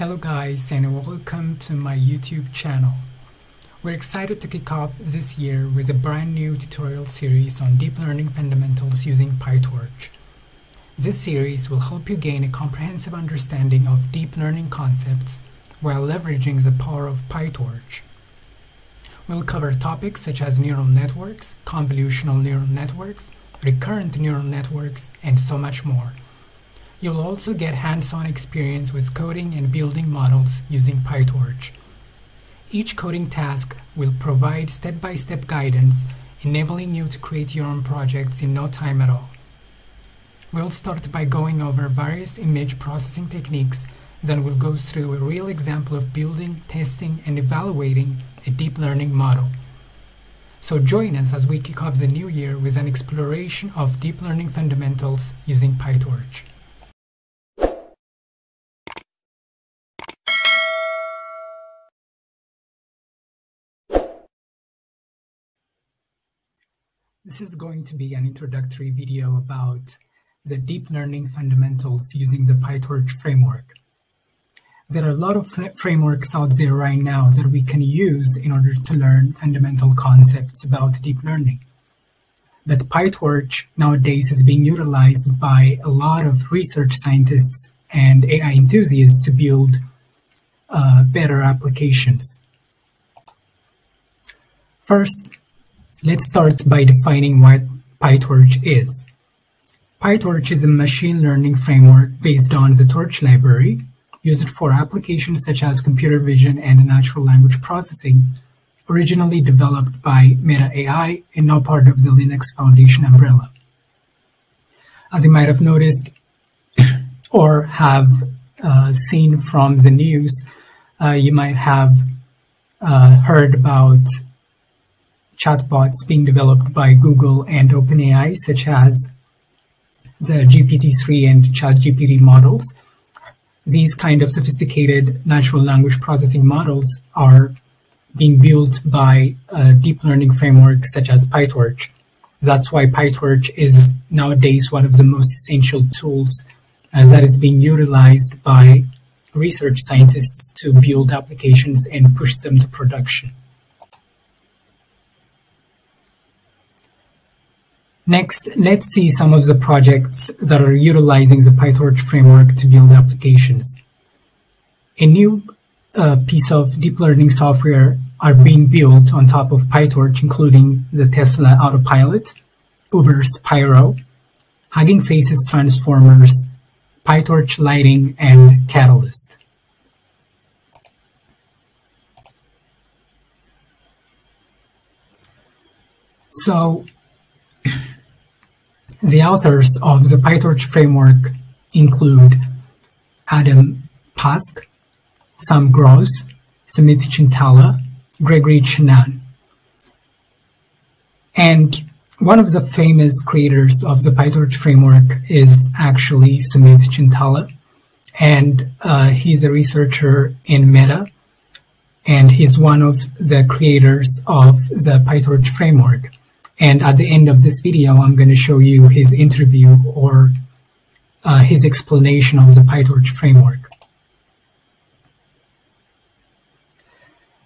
Hello guys, and welcome to my YouTube channel. We're excited to kick off this year with a brand new tutorial series on deep learning fundamentals using PyTorch. This series will help you gain a comprehensive understanding of deep learning concepts while leveraging the power of PyTorch. We'll cover topics such as neural networks, convolutional neural networks, recurrent neural networks, and so much more. You'll also get hands-on experience with coding and building models using PyTorch. Each coding task will provide step-by-step guidance, enabling you to create your own projects in no time at all. We'll start by going over various image processing techniques, then we'll go through a real example of building, testing, and evaluating a deep learning model. So join us as we kick off the new year with an exploration of deep learning fundamentals using PyTorch. This is going to be an introductory video about the deep learning fundamentals using the PyTorch framework. There are a lot of frameworks out there right now that we can use in order to learn fundamental concepts about deep learning. But PyTorch nowadays is being utilized by a lot of research scientists and AI enthusiasts to build better applications. First, let's start by defining what PyTorch is. PyTorch is a machine learning framework based on the Torch library, used for applications such as computer vision and natural language processing, originally developed by Meta AI and now part of the Linux Foundation umbrella. As you might have noticed or have seen from the news, you might have heard about chatbots being developed by Google and OpenAI, such as the GPT-3 and ChatGPT models. These kind of sophisticated natural language processing models are being built by deep learning frameworks such as PyTorch. That's why PyTorch is nowadays one of the most essential tools that is being utilized by research scientists to build applications and push them to production. Next, let's see some of the projects that are utilizing the PyTorch framework to build applications. A new piece of deep learning software are being built on top of PyTorch, including the Tesla Autopilot, Uber's Pyro, Hugging Face's Transformers, PyTorch Lightning, and Catalyst. So, the authors of the PyTorch framework include Adam Paszke, Sam Gross, Sumit Chintala, Gregory Chanan. And one of the famous creators of the PyTorch framework is actually Sumit Chintala, and he's a researcher in Meta, and he's one of the creators of the PyTorch framework. And at the end of this video, I'm going to show you his interview or his explanation of the PyTorch framework.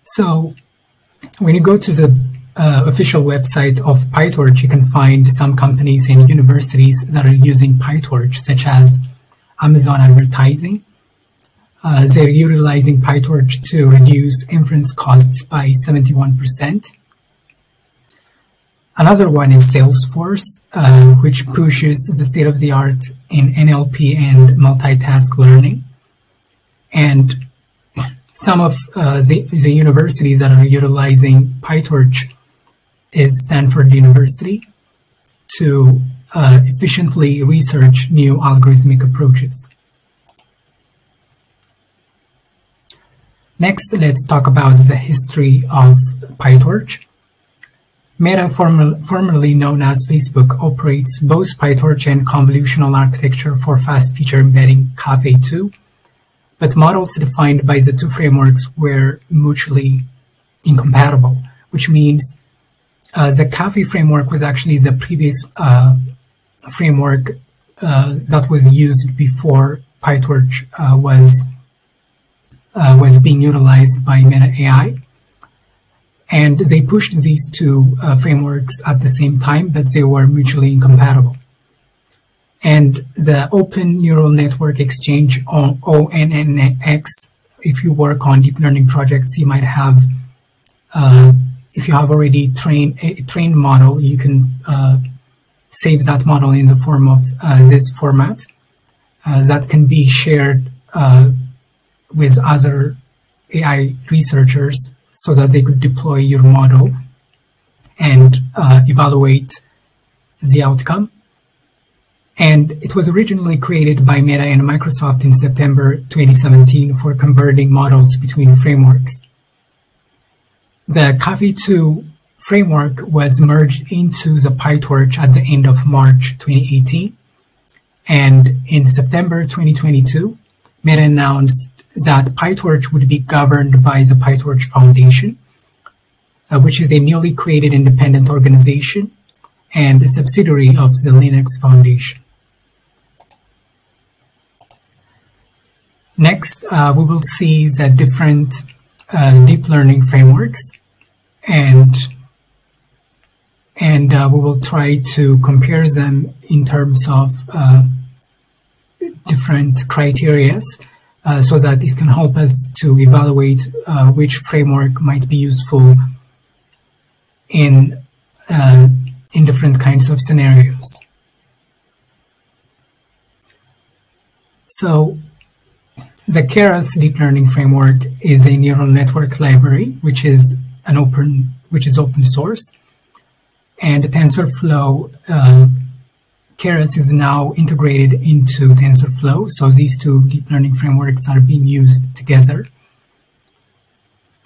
So when you go to the official website of PyTorch, you can find some companies and universities that are using PyTorch, such as Amazon Advertising. They're utilizing PyTorch to reduce inference costs by 71%. Another one is Salesforce, which pushes the state-of-the-art in NLP and multitask learning. And some of the universities that are utilizing PyTorch is Stanford University to efficiently research new algorithmic approaches. Next, let's talk about the history of PyTorch. Meta, formerly known as Facebook, operates both PyTorch and convolutional architecture for fast feature embedding Caffe2, but models defined by the two frameworks were mutually incompatible, which means the Caffe framework was actually the previous framework that was used before PyTorch was was being utilized by Meta AI. And they pushed these two frameworks at the same time, but they were mutually incompatible. And the Open Neural Network Exchange, on ONNX, if you work on deep learning projects, you might have, if you have already trained a trained model, you can save that model in the form of this format that can be shared with other AI researchers so that they could deploy your model and evaluate the outcome. And it was originally created by Meta and Microsoft in September 2017 for converting models between frameworks. The Caffe2 framework was merged into the PyTorch at the end of March 2018. And in September 2022, Meta announced that PyTorch would be governed by the PyTorch Foundation, which is a newly created independent organization and a subsidiary of the Linux Foundation. Next, we will see the different deep learning frameworks, and we will try to compare them in terms of different criteria so that it can help us to evaluate which framework might be useful in different kinds of scenarios. So the Keras deep learning framework is a neural network library, which is open source. And TensorFlow, Keras is now integrated into TensorFlow. So these two deep learning frameworks are being used together.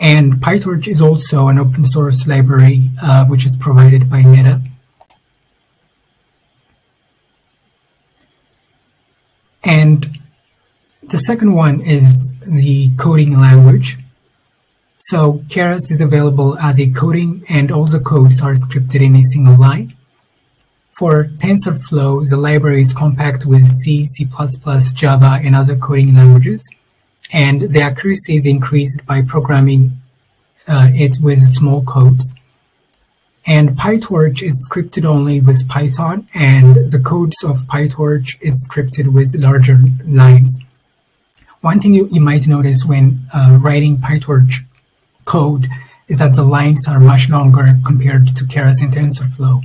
And PyTorch is also an open source library, which is provided by Meta. And the second one is the coding language. So Keras is available as a coding, and all the codes are scripted in a single line. For TensorFlow, the library is compact with C++, Java, and other coding languages, and the accuracy is increased by programming it with small codes. And PyTorch is scripted only with Python, and the codes of PyTorch is scripted with larger lines. One thing you might notice when writing PyTorch code is that the lines are much longer compared to Keras and TensorFlow.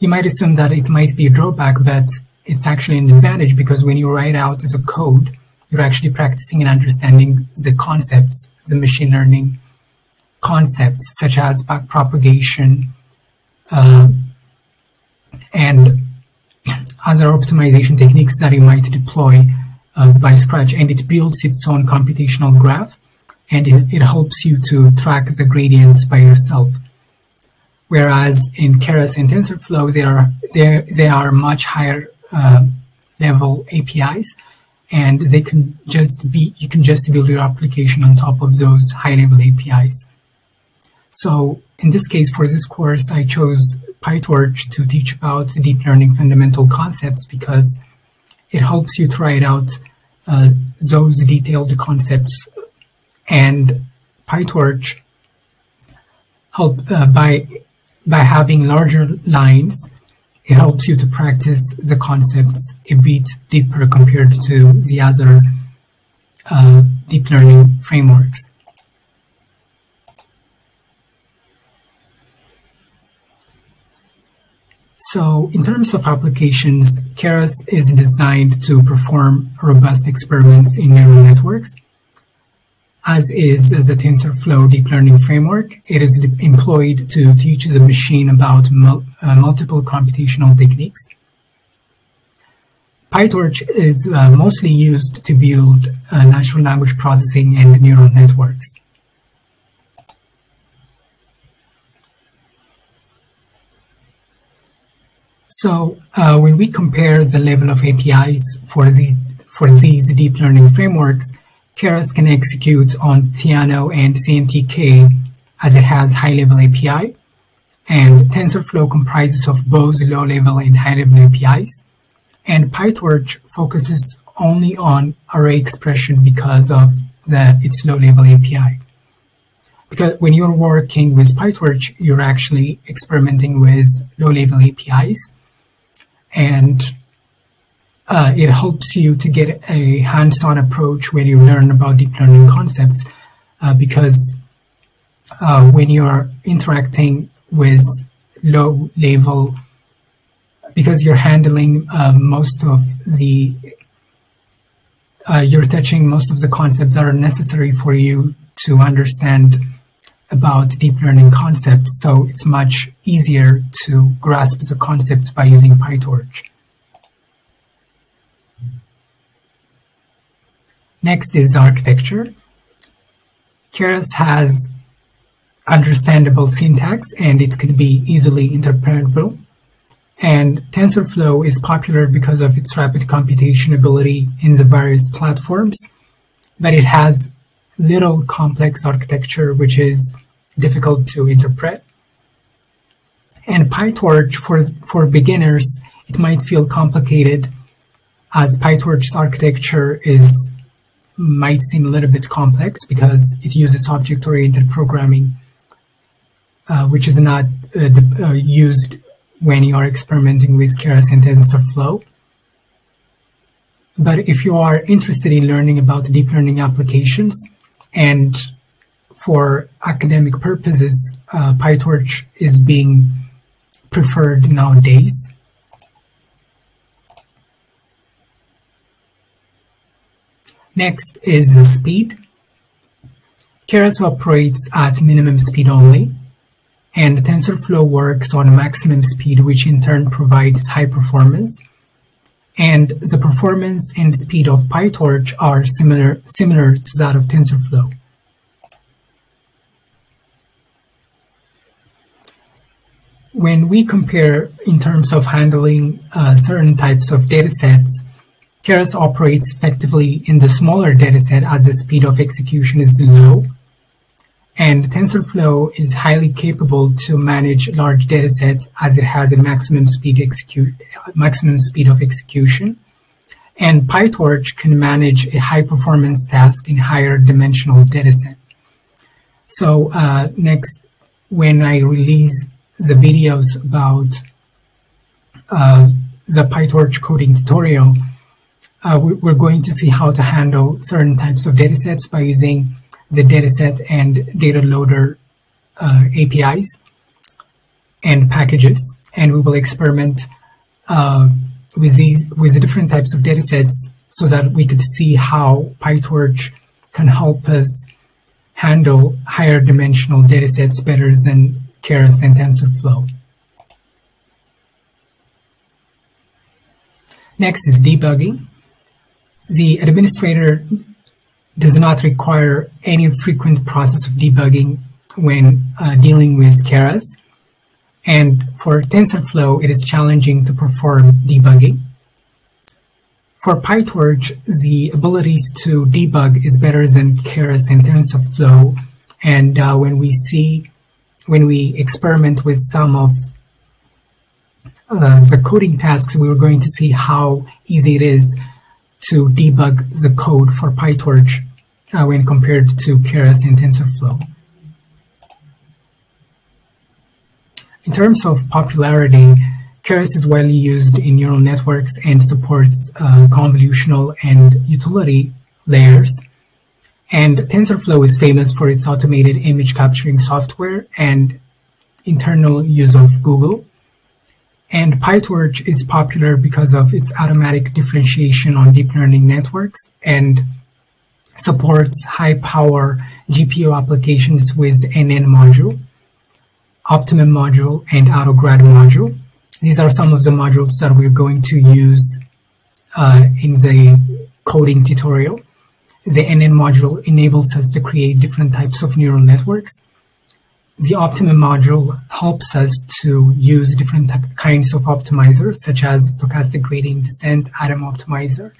You might assume that it might be a drawback, but it's actually an advantage, because when you write out the code, you're actually practicing and understanding the concepts, the machine learning concepts, such as backpropagation and other optimization techniques that you might deploy by scratch, and it builds its own computational graph, and it helps you to track the gradients by yourself. Whereas in Keras and TensorFlow, they are much higher level APIs, and they can just be you can just build your application on top of those high level APIs. So in this case, for this course, I chose PyTorch to teach about deep learning fundamental concepts, because it helps you try it out those detailed concepts, and PyTorch help by having larger lines. It helps you to practice the concepts a bit deeper compared to the other deep learning frameworks. So in terms of applications, Keras is designed to perform robust experiments in neural networks, as is the TensorFlow deep learning framework. It is employed to teach the machine about multiple computational techniques. PyTorch is mostly used to build natural language processing and neural networks. So when we compare the level of APIs for these deep learning frameworks, Keras can execute on Theano and CNTK, as it has high-level API, and TensorFlow comprises of both low-level and high-level APIs, and PyTorch focuses only on array expression because of its low-level API. Because when you're working with PyTorch, you're actually experimenting with low-level APIs, and it helps you to get a hands-on approach where you learn about deep learning concepts, because when you're interacting with low-level, because you're handling most of the, you're touching most of the concepts that are necessary for you to understand about deep learning concepts, so it's much easier to grasp the concepts by using PyTorch. Next is architecture. Keras has understandable syntax and it can be easily interpretable. And TensorFlow is popular because of its rapid computation ability in the various platforms, but it has little complex architecture which is difficult to interpret. And PyTorch, for beginners, it might feel complicated, as PyTorch's architecture is might seem a little bit complex because it uses object-oriented programming, which is not used when you are experimenting with Keras and TensorFlow. But if you are interested in learning about deep learning applications, and for academic purposes, PyTorch is being preferred nowadays. Next is the speed. Keras operates at minimum speed only, and TensorFlow works on maximum speed, which in turn provides high performance. And the performance and speed of PyTorch are similar to that of TensorFlow. When we compare in terms of handling certain types of datasets, Keras operates effectively in the smaller dataset as the speed of execution is low, and TensorFlow is highly capable to manage large datasets as it has a maximum speed of execution, and PyTorch can manage a high performance task in higher dimensional dataset. So next, when I release the videos about the PyTorch coding tutorial, we're going to see how to handle certain types of datasets by using the dataset and data loader APIs and packages, and we will experiment with the different types of datasets so that we could see how PyTorch can help us handle higher dimensional datasets better than Keras and TensorFlow. Next is debugging. The administrator does not require any frequent process of debugging when dealing with Keras. And for TensorFlow, it is challenging to perform debugging. For PyTorch, the abilities to debug is better than Keras and TensorFlow. And when we experiment with some of the coding tasks, we were going to see how easy it is to debug the code for PyTorch when compared to Keras and TensorFlow. In terms of popularity, Keras is widely used in neural networks and supports convolutional and utility layers. And TensorFlow is famous for its automated image capturing software and internal use of Google. And PyTorch is popular because of its automatic differentiation on deep learning networks and supports high-power GPU applications with NN module, Optimum module, and Autograd module. These are some of the modules that we're going to use in the coding tutorial. The NN module enables us to create different types of neural networks. The Optimum module helps us to use different kinds of optimizers, such as stochastic gradient descent, Adam optimizer.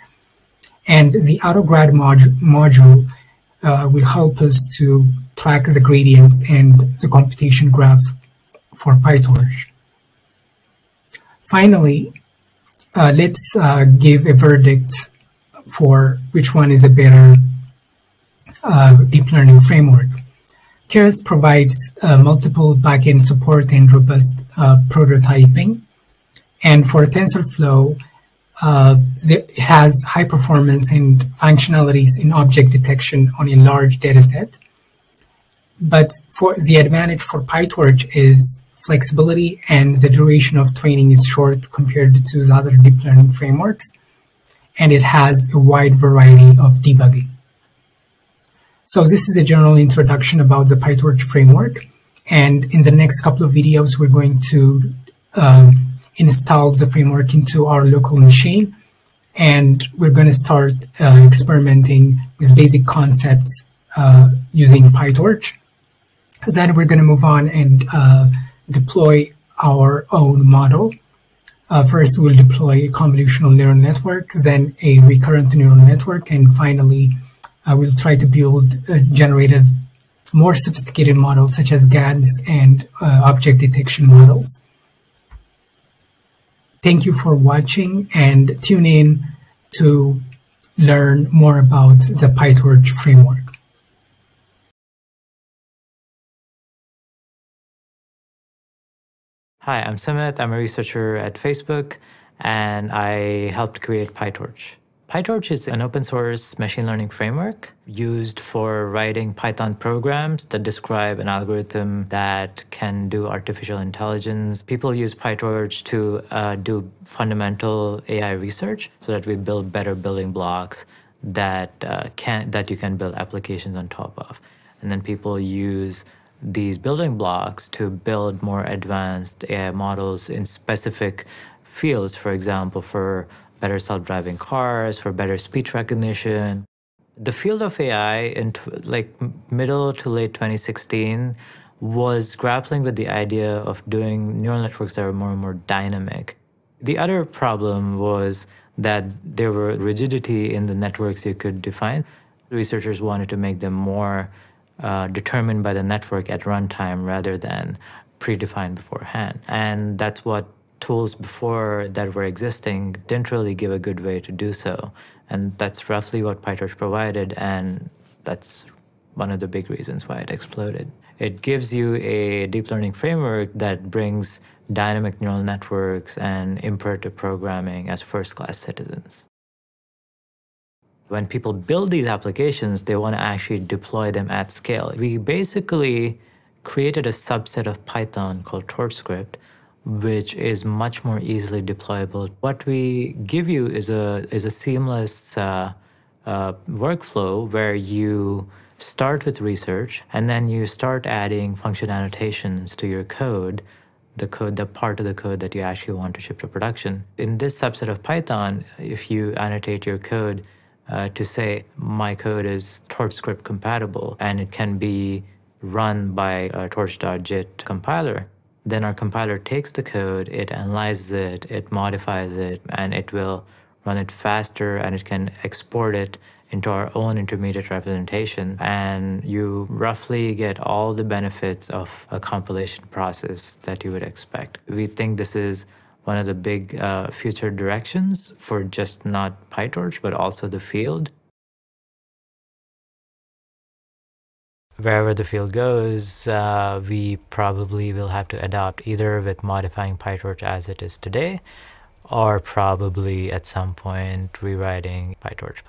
And the Autograd module will help us to track the gradients and the computation graph for PyTorch. Finally, let's give a verdict for which one is a better deep learning framework. Keras provides multiple backend support and robust prototyping. And for TensorFlow, it has high performance and functionalities in object detection on a large data set. But for the advantage for PyTorch is flexibility, and the duration of training is short compared to the other deep learning frameworks, and it has a wide variety of debugging. So this is a general introduction about the PyTorch framework, and in the next couple of videos we're going to install the framework into our local machine, and we're going to start experimenting with basic concepts using PyTorch. Then we're going to move on and deploy our own model. First, we'll deploy a convolutional neural network, then a recurrent neural network, and finally, we'll try to build a generative, more sophisticated models such as GANs and object detection models. Thank you for watching, and tune in to learn more about the PyTorch framework. Hi, I'm Sumit. I'm a researcher at Facebook, and I helped create PyTorch. PyTorch is an open source machine learning framework used for writing Python programs that describe an algorithm that can do artificial intelligence. People use PyTorch to do fundamental AI research so that we build better building blocks that, you can build applications on top of. And then people use these building blocks to build more advanced AI models in specific fields, for example, for better self-driving cars, for better speech recognition. The field of AI in like middle to late 2016 was grappling with the idea of doing neural networks that were more and more dynamic. The other problem was that there were rigidity in the networks you could define. Researchers wanted to make them more determined by the network at runtime rather than predefined beforehand. And that's what tools before that were existing didn't really give a good way to do so. And that's roughly what PyTorch provided, and that's one of the big reasons why it exploded. It gives you a deep learning framework that brings dynamic neural networks and imperative programming as first-class citizens. When people build these applications, they want to actually deploy them at scale. We basically created a subset of Python called TorchScript, which is much more easily deployable. What we give you is a seamless workflow where you start with research, and then you start adding function annotations to your code, the part of the code that you actually want to ship to production. In this subset of Python, if you annotate your code, to say my code is TorchScript compatible and it can be run by a torch.jit compiler, then our compiler takes the code, it analyzes it, it modifies it, and it will run it faster, and it can export it into our own intermediate representation. And you roughly get all the benefits of a compilation process that you would expect. We think this is one of the big future directions for just not PyTorch, but also the field. Wherever the field goes, we probably will have to adapt either with modifying PyTorch as it is today, or probably at some point rewriting PyTorch++.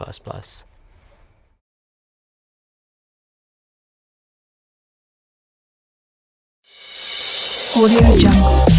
Audio Jungle.